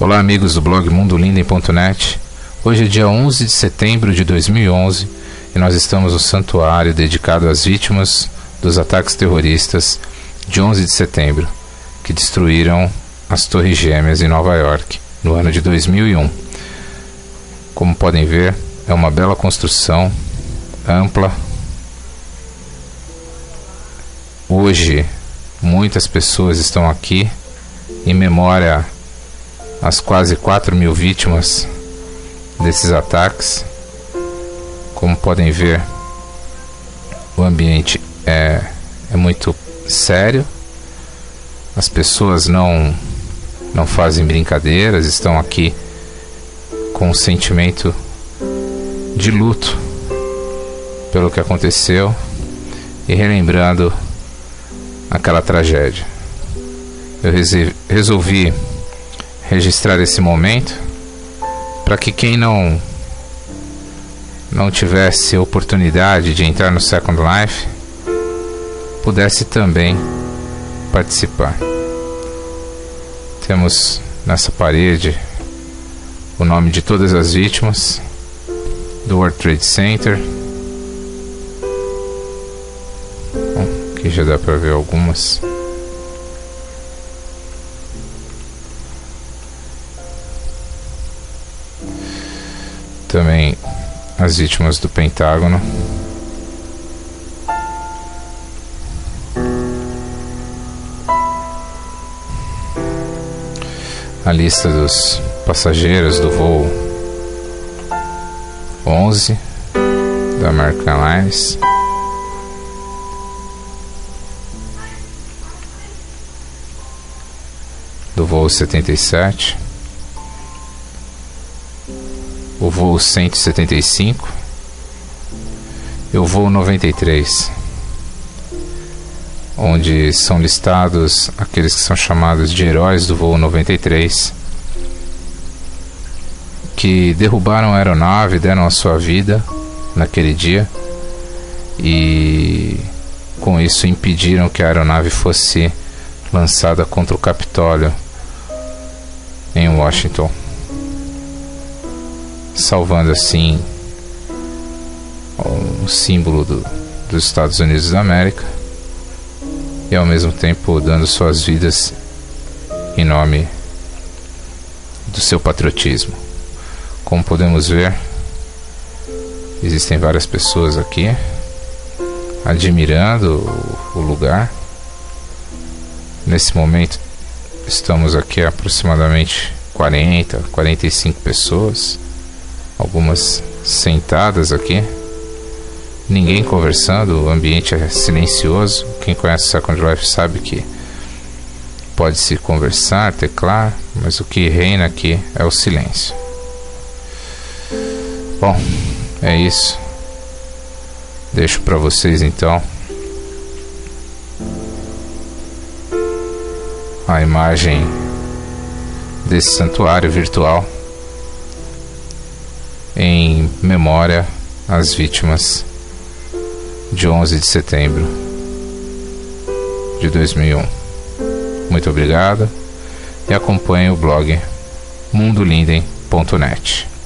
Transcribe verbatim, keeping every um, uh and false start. Olá amigos do blog Mundo Linden ponto net. Hoje é dia onze de setembro de dois mil e onze e nós estamos no santuário dedicado às vítimas dos ataques terroristas de onze de setembro que destruíram as Torres Gêmeas em Nova York no ano de dois mil e um. Como podem ver, é uma bela construção ampla. Hoje muitas pessoas estão aqui em memória as quase quatro mil vítimas desses ataques. Como podem ver, o ambiente é, é muito sério, as pessoas não, não fazem brincadeiras, estão aqui com um sentimento de luto pelo que aconteceu e relembrando aquela tragédia. Eu resolvi registrar esse momento para que quem não não tivesse oportunidade de entrar no Second Life pudesse também participar. Temos nessa parede o nome de todas as vítimas do World Trade Center. Bom, aqui já dá para ver algumas. Também as vítimas do Pentágono. A lista dos passageiros do voo onze da American Airlines. Do voo setenta e sete. O voo cento e setenta e cinco e o voo noventa e três, onde são listados aqueles que são chamados de heróis do voo noventa e três, que derrubaram a aeronave, deram a sua vida naquele dia e com isso impediram que a aeronave fosse lançada contra o Capitólio em Washington, salvando assim um símbolo do, dos Estados Unidos da América e ao mesmo tempo dando suas vidas em nome do seu patriotismo. Como podemos ver, existem várias pessoas aqui admirando o lugar. Nesse momento estamos aqui aproximadamente quarenta, quarenta e cinco pessoas, algumas sentadas aqui, ninguém conversando, o ambiente é silencioso. Quem conhece o Second Life sabe que pode-se conversar, teclar, mas o que reina aqui é o silêncio. Bom, é isso. Deixo para vocês então a imagem desse santuário virtual em memória às vítimas de onze de setembro de dois mil e um. Muito obrigado e acompanhe o blog Mundo Linden ponto net.